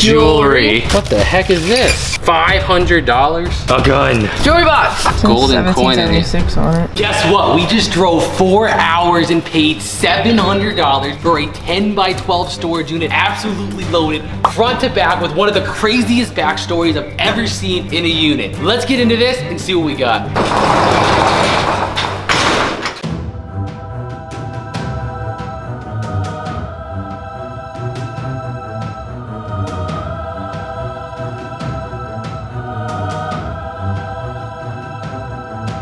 jewelry. What the heck is this? $500? A gun. Jewelry box. Since golden coin in it. On it. Guess what? We just drove 4 hours and paid $700 for a 10 by 12 storage unit, absolutely loaded, front to back, with one of the craziest backstories I've ever seen in a unit. Let's get into this and see what we got.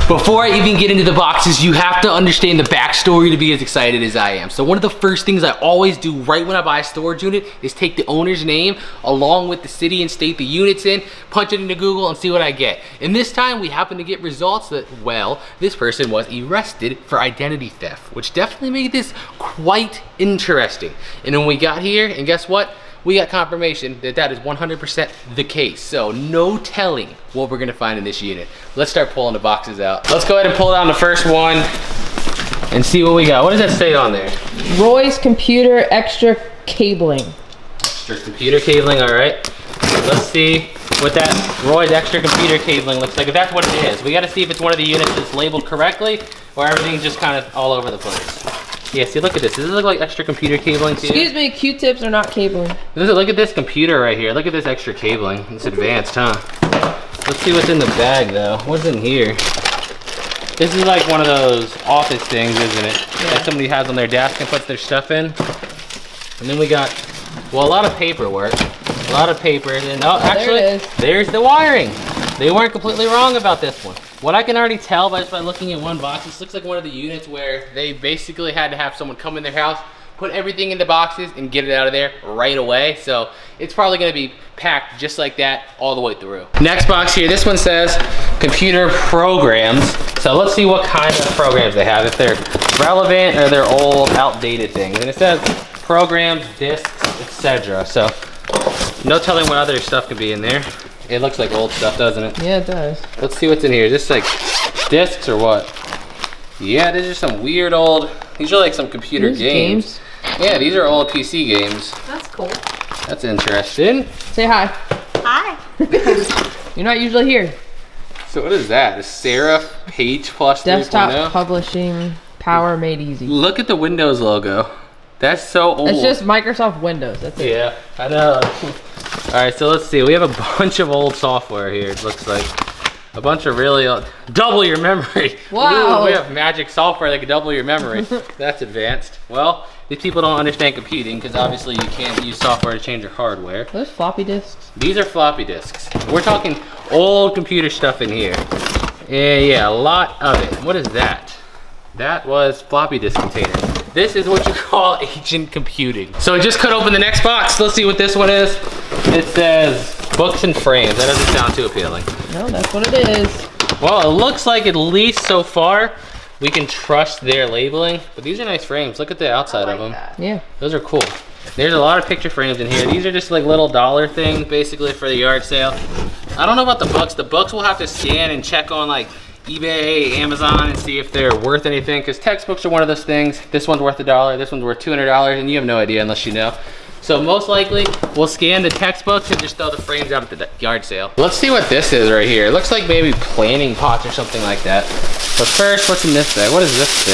Before I even get into the boxes, you have to understand the backstory to be as excited as I am. So one of the first things I always do right when I buy a storage unit is take the owner's name along with the city and state the unit's in, punch it into Google, and see what I get. And this time we happen to get results that, well, this person was arrested for identity theft, which definitely made this quite interesting. And then we got here, and guess what? We got confirmation that that is 100% the case. So no telling what we're gonna find in this unit. Let's start pulling the boxes out. Let's go ahead and pull down the first one and see what we got. What does that say on there? Roy's computer extra cabling. Extra computer cabling, all right. So let's see what that Roy's extra computer cabling looks like, if that's what it is. We gotta see if it's one of the units that's labeled correctly or everything's just kind of all over the place. Yeah, see, look at this. Does it look like extra computer cabling to you? Excuse me, Q-tips are not cabling. Look at this computer right here. Look at this extra cabling. It's advanced, huh? Let's see what's in the bag, though. What's in here? This is like one of those office things, isn't it? Yeah. That somebody has on their desk and puts their stuff in. And then we got, well, a lot of paperwork. A lot of paper. And, oh, actually, there it is. There's the wiring. They weren't completely wrong about this one. What I can already tell by just by looking at one box, this looks like one of the units where they basically had to have someone come in their house, put everything in the boxes, and get it out of there right away. So it's probably gonna be packed just like that all the way through. Next box here, this one says computer programs. So let's see what kind of programs they have, if they're relevant or they're old, outdated things. And it says programs, discs, etc. So no telling what other stuff could be in there. It looks like old stuff, doesn't it? Yeah, it does. Let's see what's in here. Is this like discs or what? Yeah, these are some weird old, these are like some computer games. Yeah, these are old PC games. That's cool. That's interesting. Say hi. Hi. You're not usually here. So what is that? A Serif Page Plus 3.0? Desktop publishing, power made easy. Look at the Windows logo. That's so old. It's just Microsoft Windows, that's it. Yeah, I know. All right, so let's see. We have a bunch of old software here, it looks like. A bunch of really old, double your memory. Wow. Ooh, we have magic software that can double your memory. That's advanced. Well, these people don't understand computing because obviously you can't use software to change your hardware. Are those floppy disks? These are floppy disks. We're talking old computer stuff in here. Yeah, a lot of it. What is that? That was floppy disk container. This is what you call ancient computing. So I just cut open the next box. Let's see what this one is. It says books and frames. That doesn't sound too appealing. No, that's what it is. Well, it looks like at least so far we can trust their labeling. But these are nice frames. Look at the outside of them. That. Yeah. Those are cool. There's a lot of picture frames in here. These are just like little dollar things basically for the yard sale. I don't know about the books. The books we'll have to scan and check on like eBay, Amazon, and see if they're worth anything, because textbooks are one of those things. This one's worth $1, this one's worth $200, and you have no idea unless you know. So most likely, we'll scan the textbooks and just throw the frames out at the yard sale. Let's see what this is right here. It looks like maybe planting pots or something like that. But first, what's in this bag? What is this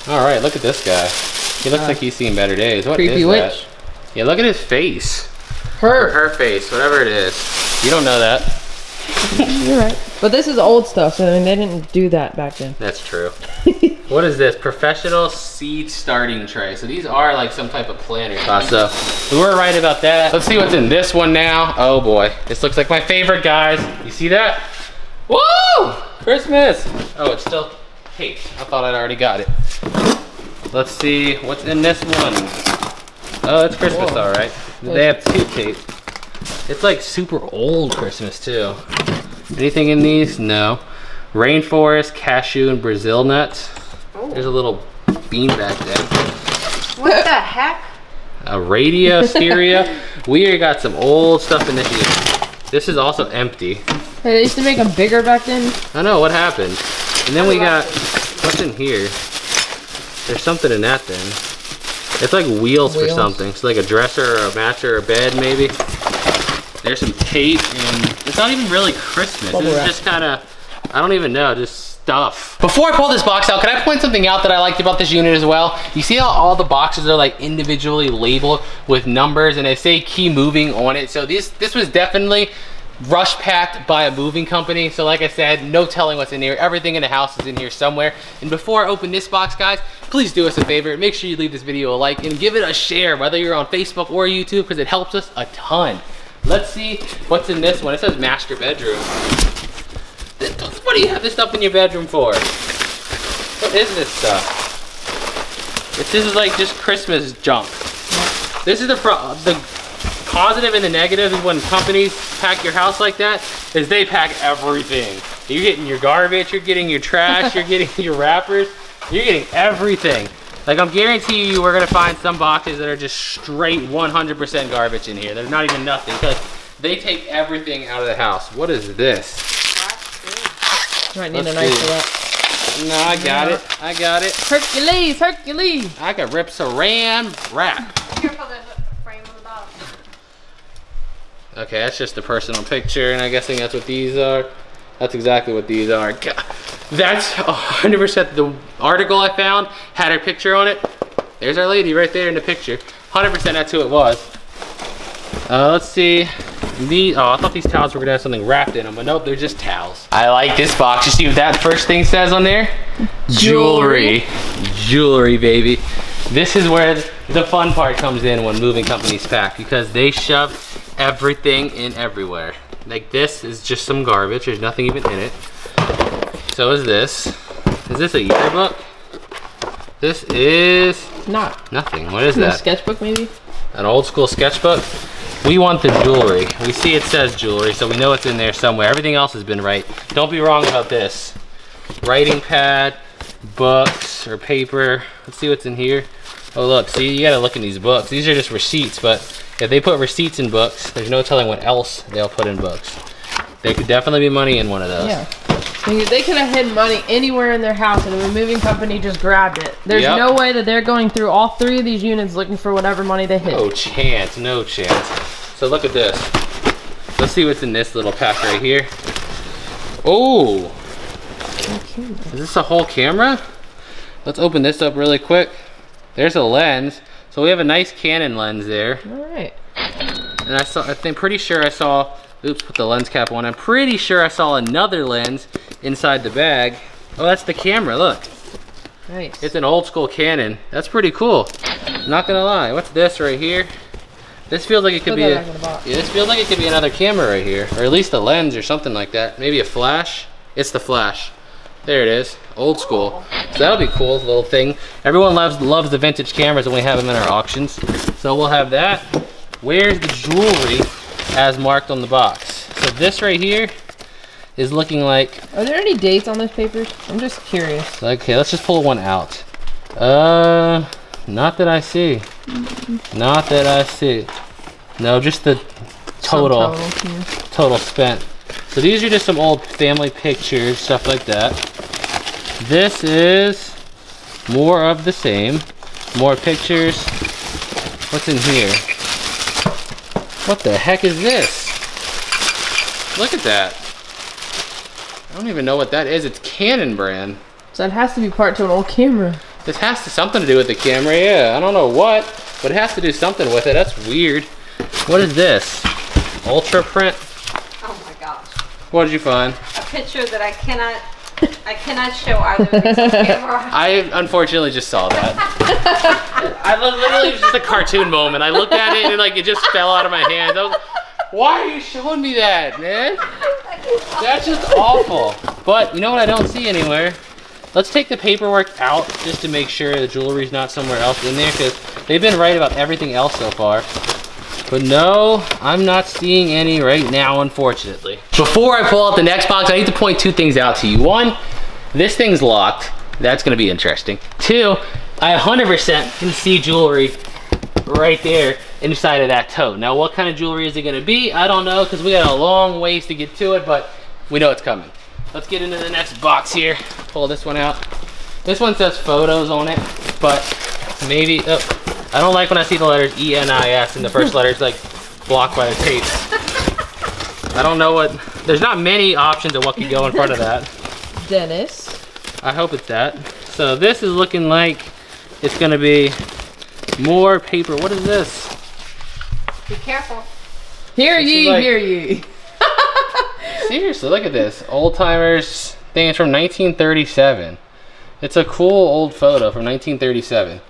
thing? All right, look at this guy. He looks like he's seen better days. What is that? Witch. Yeah, look at his face. Her face, whatever it is. You don't know that. You're right. But this is old stuff, so I mean, they didn't do that back then. That's true. What is this? Professional seed starting tray. So these are like some type of planter. So we were right about that. Let's see what's in this one now. Oh boy. This looks like my favorite, guys. You see that? Woo! Christmas! Oh, it's still cake. I thought I'd already got it. Let's see what's in this one. Oh, it's Christmas, all right. They have two cakes. It's like super old Christmas too. Anything in these? No. Rainforest, cashew, and Brazil nuts. Ooh. There's a little bean back there. What the heck? A radio stereo. We got some old stuff in this here. This is also empty. Hey, they used to make them bigger back then. I know, what happened? And then we got, what's in here? There's something in that thing. It's like wheels for something. It's like a dresser or a mattress or a bed maybe. There's some tape, and it's not even really Christmas. It's just kind of, I don't even know, just stuff. Before I pull this box out, can I point something out that I liked about this unit as well? You see how all the boxes are like individually labeled with numbers and they say key moving on it. So this was definitely rush packed by a moving company. So like I said, no telling what's in here. Everything in the house is in here somewhere. And before I open this box, guys, please do us a favor. Make sure you leave this video a like and give it a share, whether you're on Facebook or YouTube, because it helps us a ton. Let's see what's in this one. It says master bedroom. What do you have this stuff in your bedroom for? What is this stuff? This is like just Christmas junk. This is the positive and the negative is when companies pack your house like that, is they pack everything. You're getting your garbage, you're getting your trash, you're getting your wrappers, you're getting everything. Like I'm guaranteeing you we're gonna find some boxes that are just straight 100% garbage in here. There's not even nothing, because they take everything out of the house. What is this? You might need a knife for that. No, I got it. I got it. Hercules, Hercules. I can rip Saran wrap. Careful, there's a frame on the bottom. Okay, that's just the personal picture, and I'm guessing that's what these are. That's exactly what these are. God. That's 100% the article I found had her picture on it. There's our lady right there in the picture. 100% that's who it was. Let's see. Oh, I thought these towels were gonna have something wrapped in them, but nope, they're just towels. I like this box. You see what that first thing says on there? Jewelry. Jewelry, baby. This is where the fun part comes in when moving companies pack, because they shove everything in everywhere. Like this is just some garbage. There's nothing even in it. So is this. Is this a yearbook? This is not nothing. What is that? A sketchbook maybe? An old school sketchbook? We want the jewelry. We see it says jewelry, so we know it's in there somewhere. Everything else has been right. Don't be wrong about this. Writing pad, books, or paper. Let's see what's in here. Oh look, see, you gotta look in these books. These are just receipts, but if they put receipts in books, there's no telling what else they'll put in books. There could definitely be money in one of those. Yeah. They could have hidden money anywhere in their house and the moving company just grabbed it. There's no way that they're going through all three of these units looking for whatever money they hid. No chance, no chance. So look at this. Let's see what's in this little pack right here. Oh, is this a whole camera? Let's open this up really quick. There's a lens. So we have a nice Canon lens there. All right. And I'm pretty sure I saw, oops, put the lens cap on. I'm pretty sure I saw another lens inside the bag. Oh, that's the camera, look. Nice. It's an old school Canon. That's pretty cool. Not gonna lie. What's this right here? This feels like it could be a, this feels like it could be another camera right here, or at least a lens or something like that. Maybe a flash. It's the flash. There it is, old school. So that'll be cool, little thing. Everyone loves the vintage cameras when we have them in our auctions. So we'll have that. Where's the jewelry as marked on the box? So this right here is looking like, are there any dates on those papers? I'm just curious. Okay, let's just pull one out. Not that I see. Not that I see. No, just the total. Total spent. So these are just some old family pictures, stuff like that. This is more of the same. More pictures. What's in here? What the heck is this? Look at that. I don't even know what that is. It's Canon brand. So it has to be part to an old camera. This has to something to do with the camera, yeah. I don't know what, but it has to do something with it. That's weird. What is this? Ultra print? Oh my gosh. What did you find? A picture that I cannot show either of these camera. I unfortunately just saw that. I literally, it was just a cartoon moment. I looked at it and like it just fell out of my hands. I was, why are you showing me that, man? That's just awful. But you know what I don't see anywhere? Let's take the paperwork out just to make sure the jewelry's not somewhere else in there, because they've been right about everything else so far. But no, I'm not seeing any right now, unfortunately. Before I pull out the next box, I need to point two things out to you. One, this thing's locked. That's gonna be interesting. Two, I 100% can see jewelry right there inside of that tote. Now, what kind of jewelry is it gonna be? I don't know, because we got a long ways to get to it, but we know it's coming. Let's get into the next box here. Pull this one out. This one says photos on it, but maybe, oh, I don't like when I see the letters E-N-I-S and the first letter's like blocked by the tape. I don't know what, there's not many options of what could go in front of that. Dennis. I hope it's that. So this is looking like it's gonna be more paper. What is this? Be careful. Hear ye, like, hear ye. Seriously, look at this. Old timers thing, it's from 1937. It's a cool old photo from 1937.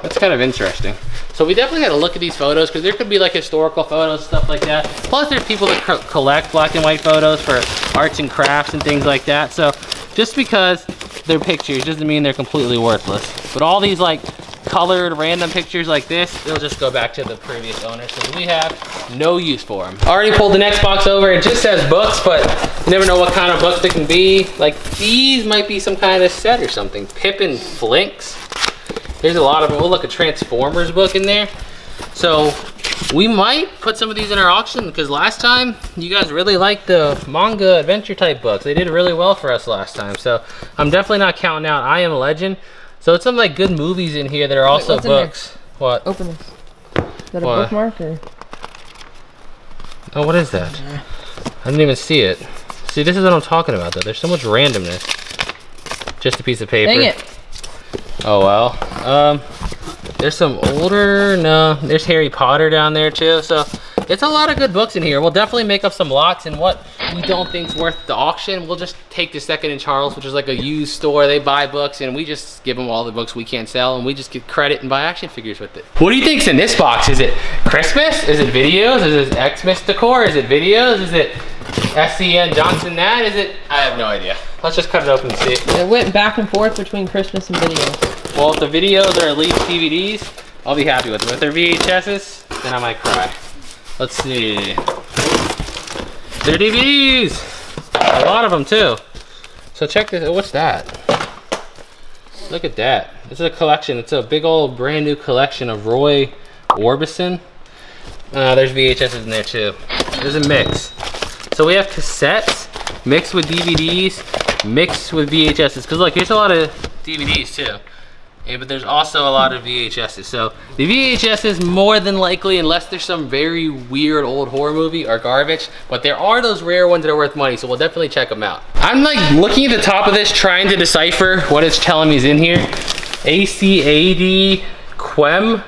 That's kind of interesting. So we definitely got to look at these photos because there could be like historical photos, stuff like that. Plus there's people that collect black and white photos for arts and crafts and things like that. So just because they're pictures doesn't mean they're completely worthless. But all these like colored random pictures like this, they'll just go back to the previous owner because we have no use for them. I already pulled the next box over. It just says books, but you never know what kind of books they can be. Like these might be some kind of set or something. Pip and Flinks. There's a lot of, we'll look, a Transformers book in there. So we might put some of these in our auction because last time you guys really liked the manga adventure type books. They did really well for us last time. So I'm definitely not counting out I Am Legend. So it's some like good movies in here that are also books. What? Open this. Is that a bookmark or? Oh, what is that? I didn't even see it. See, this is what I'm talking about though. There's so much randomness. Just a piece of paper. Dang it. Oh well. There's some older, no, there's Harry Potter down there too. So it's a lot of good books in here. We'll definitely make up some lots, and what we don't think's worth the auction, we'll just take to Second and Charles, which is like a used store. They buy books and we just give them all the books we can't sell, and we just get credit and buy action figures with it. What do you think's in this box? Is it Christmas? Is it videos? Is it Xmas decor? Is it videos? Is it SCN Johnson that? Is it? I have no idea. Let's just cut it open and see. It went back and forth between Christmas and videos. Well, if the videos are at least DVDs, I'll be happy with them. If they're VHSs, then I might cry. Let's see. They're DVDs. A lot of them too. So check this, what's that? Look at that. This is a collection. It's a big old brand new collection of Roy Orbison. There's VHSs in there too. There's a mix. So we have cassettes mixed with DVDs, mixed with VHSs, because look, here's a lot of DVDs too, yeah, but there's also a lot of VHSs. So the VHSs more than likely, unless there's some very weird old horror movie, are garbage, but there are those rare ones that are worth money, so we'll definitely check them out. I'm like looking at the top of this, trying to decipher what it's telling me is in here. ACAD Quem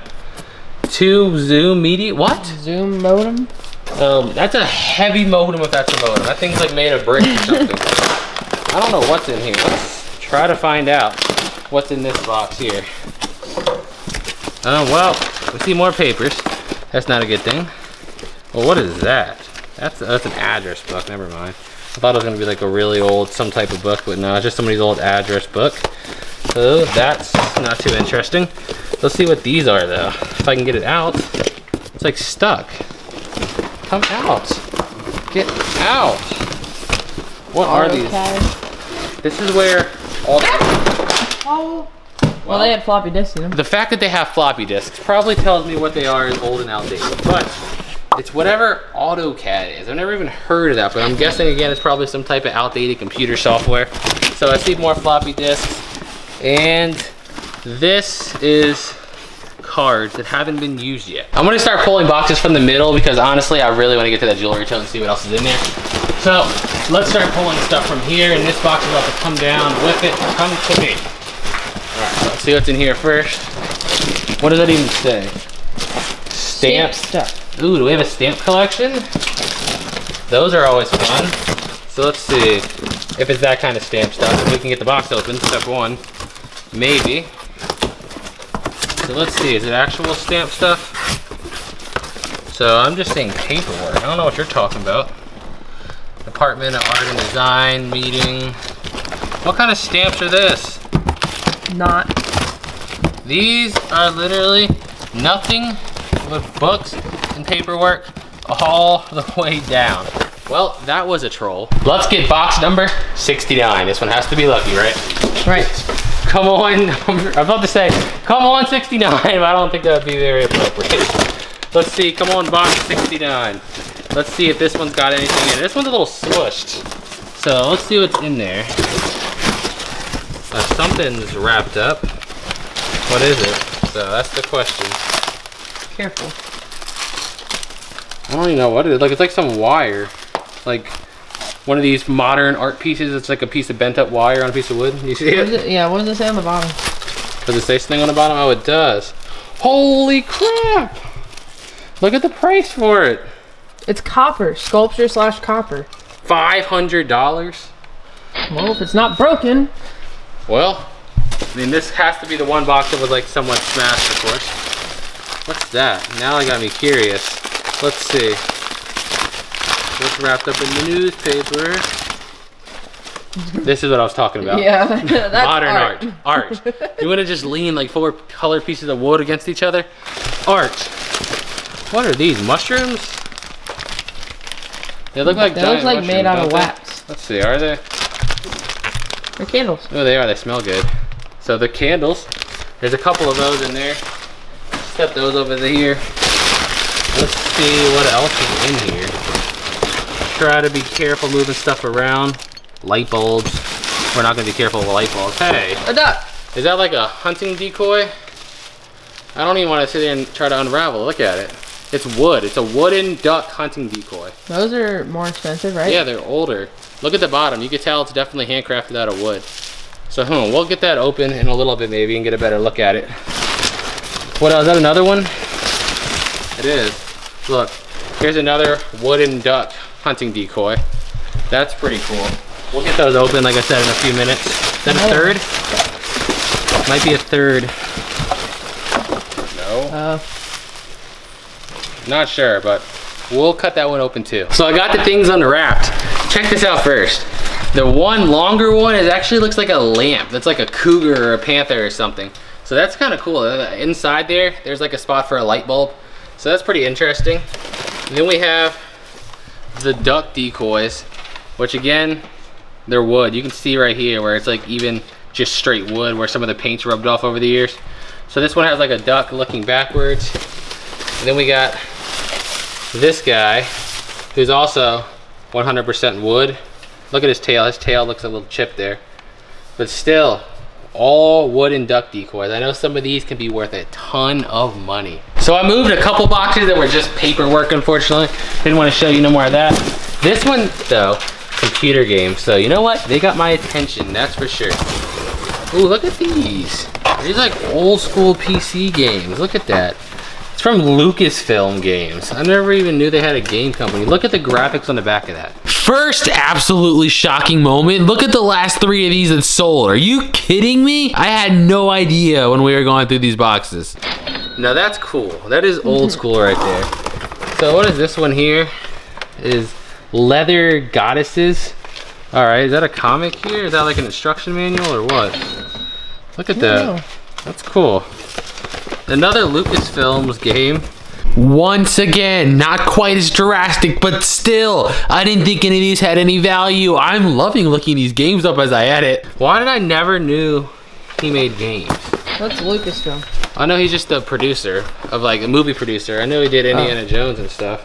2 Zoom Media, what? Zoom modem? That's a heavy modem if that's a modem. That thing's like made of brick or something. I don't know what's in here. Let's try to find out what's in this box here. Oh, well, we see more papers. That's not a good thing. Well, what is that? That's an address book, never mind. I thought it was gonna be like a really old, some type of book, but no, it's just somebody's old address book. So that's not too interesting. Let's see what these are though. If I can get it out, it's like stuck. Come out. Get out. What are these? This is where all the... Oh. Well, they had floppy disks in them. The fact that they have floppy disks probably tells me what they are is old and outdated. But it's whatever AutoCAD is. I've never even heard of that, but I'm guessing again it's probably some type of outdated computer software. So I see more floppy disks. And this is cards that haven't been used yet. I'm gonna start pulling boxes from the middle because honestly, I really wanna get to that jewelry till and see what else is in there. So let's start pulling stuff from here, and this box is about to come down with it. Come to me. All right, so let's see what's in here first. What does that even say? Stamp stuff. Ooh, do we have a stamp collection? Those are always fun. So let's see if it's that kind of stamp stuff. If we can get the box open, step one, maybe. So let's see, is it actual stamp stuff? So I'm just saying paperwork. I don't know what you're talking about. Department of Art and Design meeting. What kind of stamps are this? Not. These are literally nothing but books and paperwork all the way down. Well, that was a troll. Let's get box number 69. This one has to be lucky, right? Right. Come on, I'm about to say, come on 69, but I don't think that would be very appropriate. Let's see, come on box 69. Let's see if this one's got anything in it. This one's a little smushed. So let's see what's in there. Something's wrapped up. What is it? So that's the question. Careful. I don't even know what it is. Like, it's like some wire. Like one of these modern art pieces. It's like a piece of bent up wire on a piece of wood. You see it? Yeah, what does it say on the bottom? Does it say something on the bottom? Oh, it does. Holy crap! Look at the price for it. It's copper. Sculpture slash copper. $500? Well, if it's not broken. Well, I mean, this has to be the one box that was like somewhat smashed, of course. What's that? Now I got me curious. Let's see. What's wrapped up in the newspaper? This is what I was talking about. Yeah, that's modern art. Art. You want to just lean like four color pieces of wood against each other? Art. What are these, mushrooms? They look like giant mushrooms. They look like made out of wax. Let's see, are they? They're candles. Oh, they are. They smell good. So the candles. There's a couple of those in there. Step those over here. Let's see what else is in here. Try to be careful moving stuff around. Light bulbs. We're not going to be careful with light bulbs. Hey, a duck. Is that like a hunting decoy? I don't even want to sit there and try to unravel. Look at it. It's wood. It's a wooden duck hunting decoy. Those are more expensive, right? Yeah, they're older. Look at the bottom. You can tell it's definitely handcrafted out of wood. So we'll get that open in a little bit maybe and get a better look at it. What else? Is that another one? It is. Look, here's another wooden duck hunting decoy. That's pretty cool. We'll get those open, like I said, in a few minutes. Is that a third? Might be a third. No. Not sure, but we'll cut that one open too. So I got the things unwrapped. Check this out first. The one longer one, it actually looks like a lamp. That's like a cougar or a panther or something. So that's kind of cool. Inside there, there's like a spot for a light bulb. So that's pretty interesting. And then we have the duck decoys, which again, they're wood. You can see right here where it's like even just straight wood where some of the paint's rubbed off over the years. So this one has like a duck looking backwards. And then we got this guy who's also 100% wood. Look at his tail. His tail looks a little chipped there. But still, all wooden duck decoys. I know some of these can be worth a ton of money. So I moved a couple boxes that were just paperwork, unfortunately. Didn't want to show you no more of that. This one, though, computer game. So you know what? They got my attention, that's for sure. Ooh, look at these. These like old school PC games. Look at that. It's from Lucasfilm Games. I never even knew they had a game company. Look at the graphics on the back of that. First absolutely shocking moment. Look at the last three of these that sold. Are you kidding me? I had no idea when we were going through these boxes. Now that's cool. That is old school right there. So what is this one here? It is leather goddesses. All right, is that a comic here? Is that like an instruction manual or what? Look at that. Know. That's cool. Another Lucasfilms game. Once again, not quite as drastic, but still, I didn't think any of these had any value. I'm loving looking these games up as I edit. Why did I never knew he made games? What's Lucasfilm? I know he's just a producer of like a movie producer. I know he did Indiana Jones and stuff.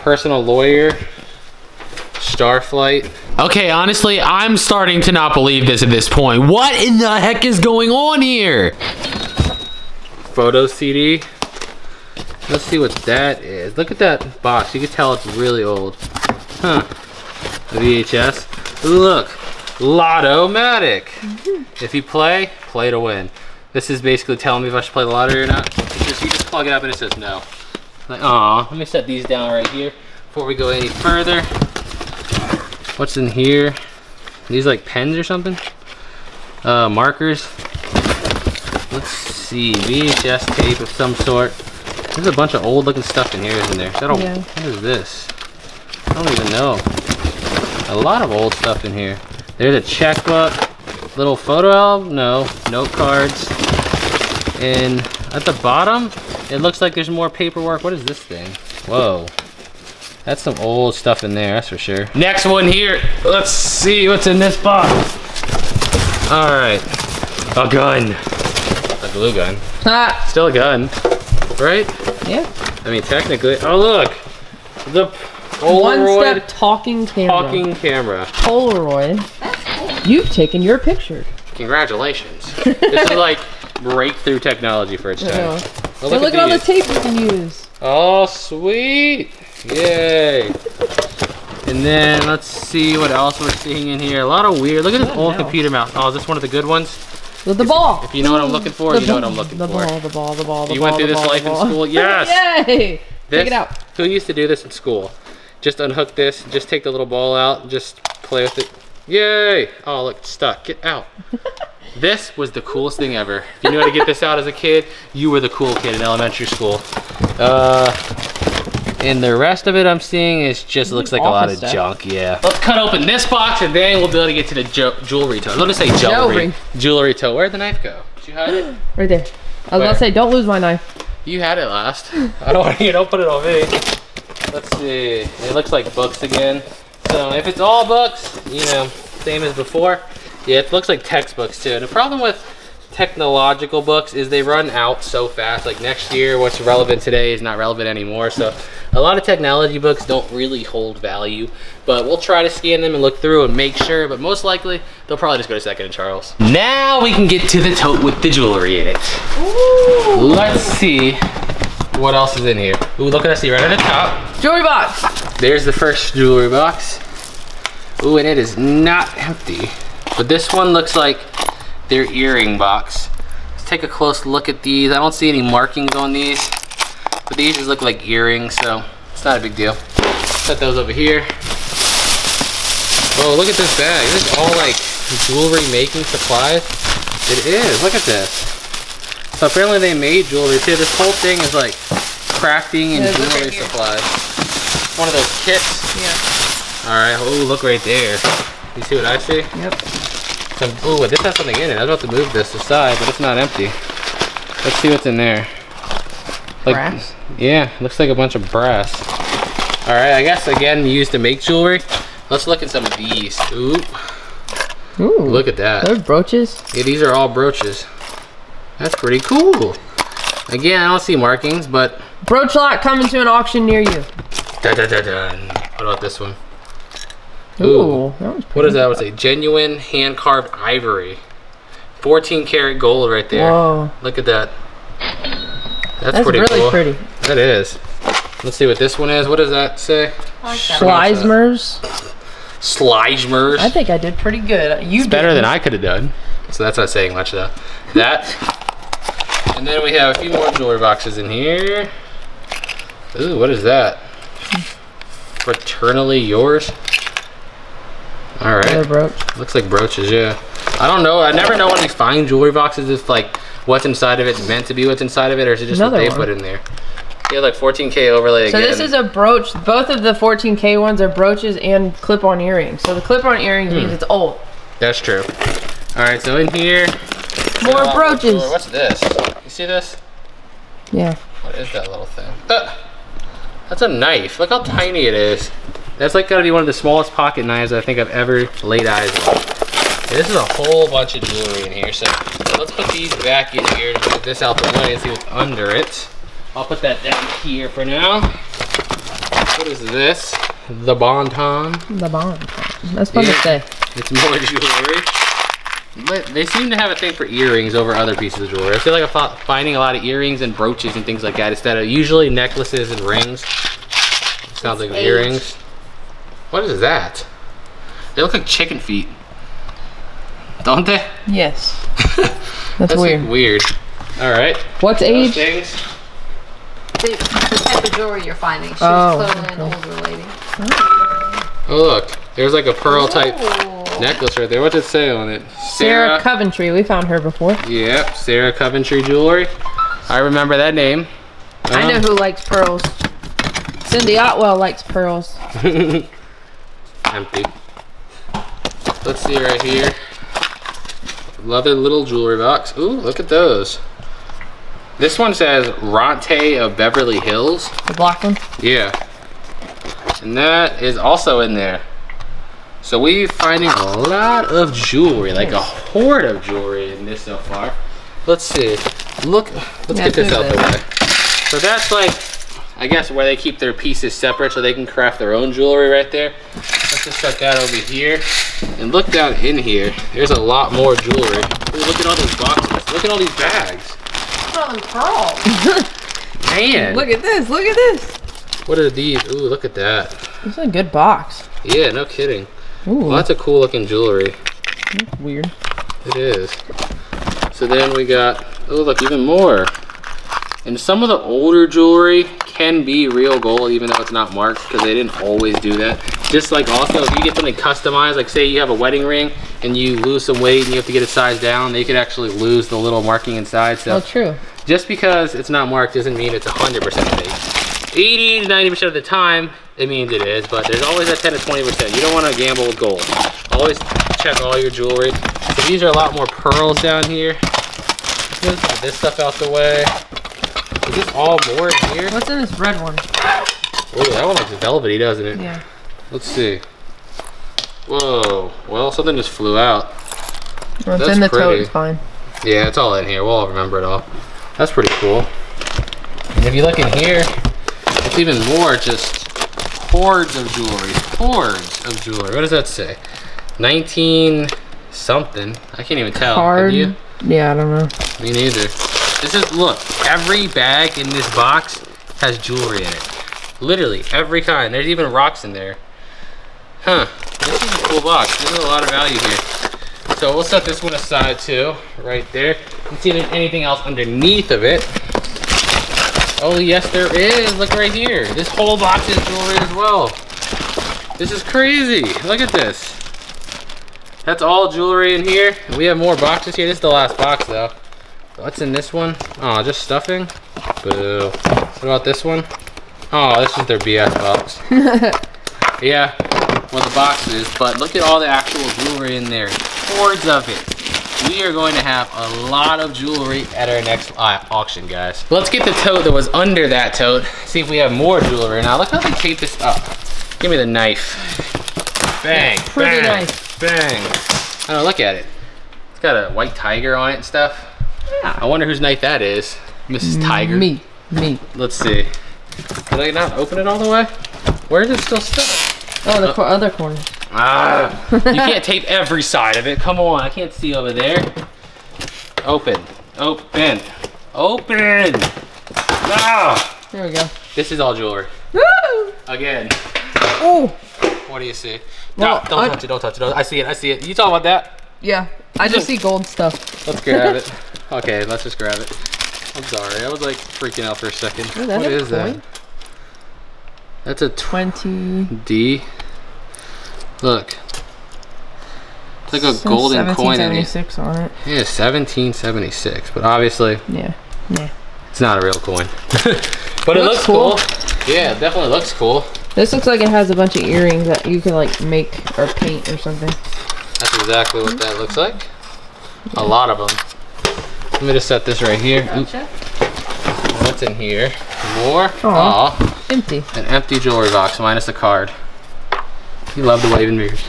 Personal Lawyer. Starflight. Okay, honestly, I'm starting to not believe this at this point. What in the heck is going on here? Photo CD. Let's see what that is. Look at that box. You can tell it's really old. Huh. VHS. Look. Lotto-matic. If you play to win. This is basically telling me if I should play the lottery or not. You just plug it up and it says no. Like, aw. Let me set these down right here before we go any further. What's in here? Are these like pens or something? Markers. Let's see, VHS tape of some sort. There's a bunch of old looking stuff in here, isn't there? What is this? I don't even know. A lot of old stuff in here. There's a checkbook, little photo album, no, note cards. And at the bottom, it looks like there's more paperwork. What is this thing? Whoa. That's some old stuff in there, that's for sure. Next one here. Let's see what's in this box. All right, a gun. A glue gun. Ah. Still a gun, right? Yeah. I mean, technically, oh look. The Polaroid. One step talking camera. Talking camera. Polaroid. That's cool. You've taken your picture. Congratulations. This is like breakthrough technology for its time. Well, look at all the tape we can use. Oh, sweet. Yay. And then let's see what else we're seeing in here. A lot of weird, look at this old computer mouse. Oh, is this one of the good ones? The ball. If you know what I'm looking for, you know what I'm looking for. The ball. You went through this life in school? Yes. Yay. Take it out. Who used to do this in school? Just unhook this, just take the little ball out, just play with it. Yay. Oh, look, stuck. Get out. This was the coolest thing ever. If you knew how to get this out as a kid, you were the cool kid in elementary school. And the rest of it I'm seeing is just looks like a lot of junk, yeah. Let's cut open this box and then we'll be able to get to the jewelry tote. Let me say jewelry. Jewelry tote. Where'd the knife go? Did you hide it? Right there. I was about to say, don't lose my knife. You had it last. I don't want you to put it on me. Let's see. It looks like books again. So if it's all books, you know, same as before. Yeah, it looks like textbooks too. And the problem with technological books is they run out so fast. Like next year, what's relevant today is not relevant anymore. So a lot of technology books don't really hold value, but we'll try to scan them and look through and make sure, but most likely they'll probably just go to Second and Charles. Now we can get to the tote with the jewelry in it. Ooh. Let's see what else is in here. Ooh, look at that, see right at the top. Jewelry box. There's the first jewelry box. Ooh, and it is not empty. But this one looks like their earring box. Let's take a close look at these. I don't see any markings on these, but these just look like earrings, so it's not a big deal. Set those over here. Oh, look at this bag. Is this all like jewelry making supplies? It is, look at this. So apparently they made jewelry too. This whole thing is like crafting and jewelry supplies. One of those kits. Yeah. All right, oh, look right there. You see what I see? Yep. Ooh, this has something in it. I was about to move this aside, but it's not empty. Let's see what's in there. Like, brass? Yeah, looks like a bunch of brass. All right, I guess, again, used to make jewelry. Let's look at some of these. Ooh. Ooh. Look at that. Those brooches? Yeah, these are all brooches. That's pretty cool. Again, I don't see markings, but... Brooch lot coming to an auction near you. Dun, dun, dun, dun. What about this one? Ooh, that was pretty. What is that? I would say genuine hand carved ivory, 14 karat gold right there. Whoa. Look at that. That's pretty really cool. Pretty. That is. Let's see what this one is. What does that say? Schleismer's. Schleismer's. I think I did pretty good. You did better than I could have done. So that's not saying much though. That. And then we have a few more jewelry boxes in here. Ooh, what is that? Fraternally yours. All right, brooch. Looks like brooches, yeah. I don't know, I never know when we find jewelry boxes if like what's inside of it is meant to be what's inside of it, or is it just what they put in there. Yeah, like 14K overlay again. So this is a brooch, both of the 14K ones are brooches and clip-on earrings. So the clip-on earrings means it's old. That's true. All right, so in here. More brooches. What's this? You see this? Yeah. What is that little thing? That's a knife, look how tiny it is. That's like gotta be one of the smallest pocket knives I think I've ever laid eyes on. Yeah, this is a whole bunch of jewelry in here, so let's put these back in here to get this out the way and see what's under it. I'll put that down here for now. What is this? The Bonton. The Bonton. That's fun to say. It's more jewelry. They seem to have a thing for earrings over other pieces of jewelry. I feel like I'm finding a lot of earrings and brooches and things like that instead of usually necklaces and rings. Sounds like earrings. What is that? They look like chicken feet. Don't they? Yes. That's weird. Like weird. All right. What's age? The type of jewelry you're finding. She's clearly an older lady. Oh, look. There's like a pearl type necklace right there. What's it say on it? Sarah Coventry. We found her before. Yep. Sarah Coventry Jewelry. I remember that name. I know who likes pearls. Cindy Otwell likes pearls. Empty. Let's see right here. Another little jewelry box. Ooh, look at those. This one says Ronte of Beverly Hills. The black one? Yeah. And that is also in there. So we're finding a lot of jewelry, like a horde of jewelry in this so far. Let's see. Look, let's get this out the way. So that's like, I guess, where they keep their pieces separate so they can craft their own jewelry right there. Let's just tuck that over here. And look down in here. There's a lot more jewelry. Ooh, look at all those boxes. Look at all these bags. Look at all them pearls. Man. Look at this. Look at this. What are these? Ooh, look at that. This is a good box. Yeah, no kidding. Ooh. Lots of cool looking jewelry. That's weird. It is. So then we got, oh look, even more. And some of the older jewelry can be real gold, even though it's not marked, because they didn't always do that. Just like also, if you get something customized, like say you have a wedding ring and you lose some weight and you have to get it sized down, they could actually lose the little marking inside. So, oh, true. Just because it's not marked doesn't mean it's 100% fake. 80 to 90% of the time, it means it is, but there's always that 10 to 20%. You don't want to gamble with gold. Always check all your jewelry. So these are a lot more pearls down here. Let's get this stuff out the way. Is this all more in here? What's in this red one? Oh, that one looks velvety, doesn't it? Yeah. Let's see. Whoa. Well, something just flew out. Well, it's in the tote, it's fine. Yeah, it's all in here. We'll all remember it all. That's pretty cool. And if you look in here, it's even more just hordes of jewelry. Hordes of jewelry. What does that say? 19 something. I can't even tell. Card? Can you? Yeah, I don't know. Me neither. This is, look, every bag in this box has jewelry in it. Literally, every kind. There's even rocks in there. Huh, this is a cool box. There's a lot of value here. So we'll set this one aside too, right there. You can see there's anything else underneath of it. Oh yes, there is, look right here. This whole box is jewelry as well. This is crazy, look at this. That's all jewelry in here. We have more boxes here. This is the last box though. What's in this one? Oh, just stuffing? Boo. What about this one? Oh, this is their BS box. Yeah, well the box is, but look at all the actual jewelry in there. Hordes of it. We are going to have a lot of jewelry at our next auction, guys. Let's get the tote that was under that tote. See if we have more jewelry. Now look how they tape this up. Give me the knife. Bang, yeah, pretty bang, nice. Bang. Oh, look at it. It's got a white tiger on it and stuff. Yeah. I wonder whose knife that is. Mrs. Tiger. Me. Let's see. Did I not open it all the way? Where is it still stuck? Oh, the other corner. Ah, you can't tape every side of it. Come on, I can't see over there. Open. Ah. There we go. This is all jewelry. Woo! Again. Oh. What do you see? Well, no, don't touch it. Don't touch it. I see it. You talking about that? Yeah. I just see gold stuff. Let's grab it. Okay, let's just grab it. I'm sorry, I was like freaking out for a second. Ooh, what is that? That's a 20D. Look. It's like a golden coin in it. On it. Yeah, 1776, but obviously yeah. It's not a real coin. But it looks cool. Yeah, it definitely looks cool. This looks like it has a bunch of earrings that you can like make or paint or something. That's exactly what that looks like. Yeah. A lot of them. Let me just set this right here. Gotcha. What's in here? More? Aww. Empty. An empty jewelry box, minus the card. You love to wave in mirrors.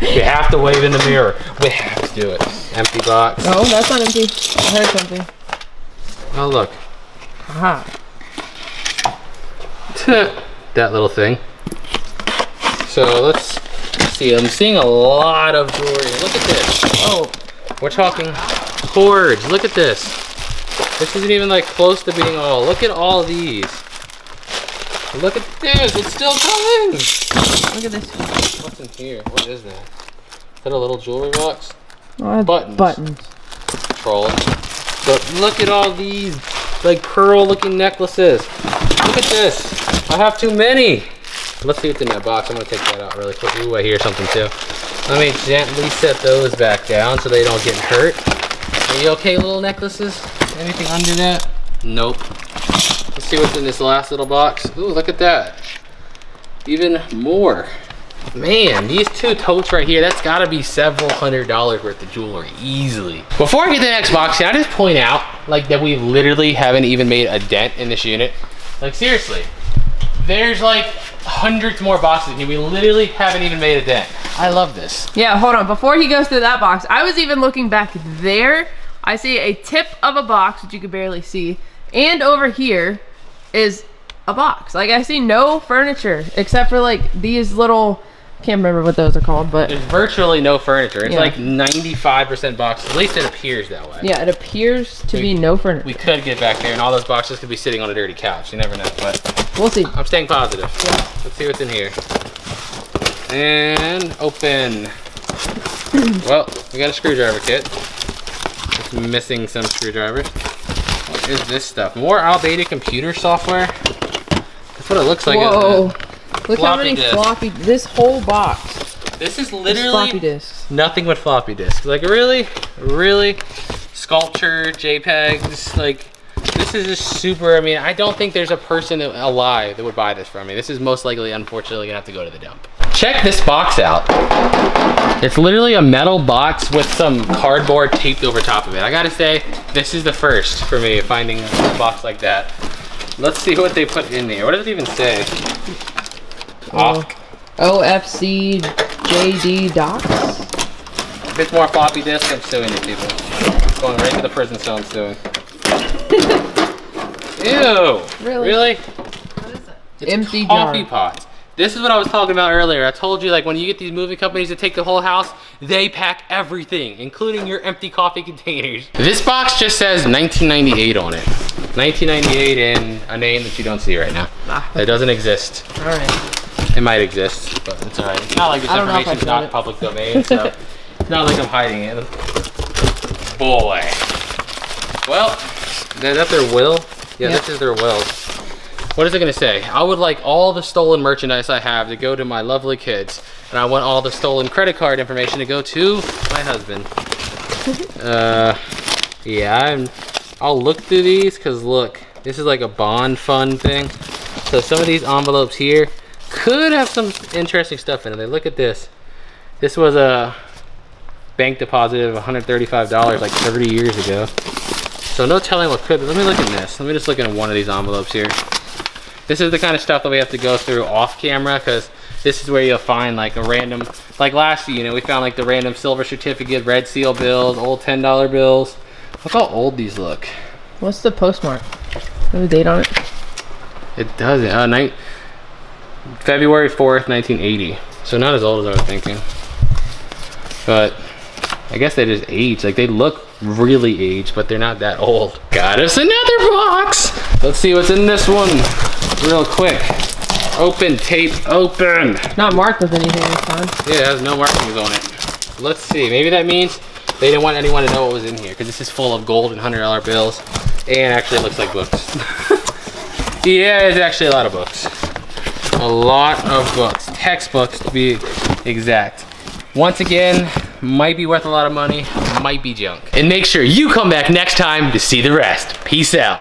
You have to wave in the mirror. We have to do it. Empty box. Oh, that's not empty. I heard something. Oh, look. Aha. That little thing. So let's see. I'm seeing a lot of jewelry. Look at this. Oh, we're talking cords. Look at this. This isn't even like close to being all. Look at all these. Look at this. It's still coming. Look at this. What's in here? What is that? Is that a little jewelry box? Oh, buttons. Troll. But look at all these like pearl looking necklaces. Look at this. I have too many. Let's see what's in that box. I'm gonna take that out really quick. Ooh, I hear something too. Let me gently set those back down so they don't get hurt. Are you okay, little necklaces? Anything under that? Nope. Let's see what's in this last little box. Ooh, look at that. Even more. Man, these two totes right here, that's gotta be several $100s worth of jewelry, easily. Before I get to the next box, can I just point out, like, that we literally haven't even made a dent in this unit? Like, seriously. There's like hundreds more boxes in here. We literally haven't even made a dent. I love this. Yeah, hold on. Before he goes through that box, I was even looking back there. I see a tip of a box, which you could barely see. And over here is a box. Like, I see no furniture except for like these little Can't remember what those are called, but there's virtually no furniture. It's like 95% boxes. At least it appears that way. Yeah, it appears to be no furniture. We could get back there, and all those boxes could be sitting on a dirty couch. You never know, but we'll see. I'm staying positive. Yeah. Let's see what's in here. And open. Well, we got a screwdriver kit. Just missing some screwdrivers. What is this stuff? More outdated computer software. That's what it looks like. Whoa. Look how many floppy, this whole box. This is literally floppy disks. Nothing but floppy disks. Like really, really, sculpture, JPEGs, like this is just super, I mean, I don't think there's a person alive that would buy this from me. This is most likely, unfortunately, gonna have to go to the dump. Check this box out. It's literally a metal box with some cardboard taped over top of it. I gotta say, this is the first for me, finding a box like that. Let's see what they put in there. What does it even say? OFCJD docs. A bit more floppy disk. I'm suing these people. It's going right to the prison cell. I'm suing. Ew. Really? What is it? It's empty coffee pots. This is what I was talking about earlier. I told you, like, when you get these movie companies that take the whole house, they pack everything, including your empty coffee containers. This box just says 1998 on it. 1998 in a name that you don't see right now. That doesn't exist. All right. It might exist, but it's all right. It's not like this information's not public domain, so it's not like I'm hiding it. Boy. Well, is that their will? Yeah, this is their will. What is it gonna say? I would like all the stolen merchandise I have to go to my lovely kids, and I want all the stolen credit card information to go to my husband. Yeah, I'll look through these, because look, this is like a bond fund thing. So some of these envelopes here, could have some interesting stuff in it. Look at this. This was a bank deposit of $135 like 30 years ago. So no telling what could be. Let me look at this. Let me just look at one of these envelopes here. This is the kind of stuff that we have to go through off camera, because this is where you'll find like a random, like last year, you know, we found like the random silver certificate, red seal bills, old $10 bills. Look how old these look. What's the postmark? What's the date on it? It doesn't. February 4th, 1980. So not as old as I was thinking. But I guess they just age. Like they look really aged, but they're not that old. Got us another box. Let's see what's in this one real quick. Open, tape, open. Not marked with anything this time. Yeah, there's no markings on it. Let's see, maybe that means they didn't want anyone to know what was in here, because this is full of gold and $100 bills. And actually it looks like books. Yeah, it's actually a lot of books. A lot of books, textbooks to be exact. Once again, might be worth a lot of money, might be junk. And make sure you come back next time to see the rest. Peace out.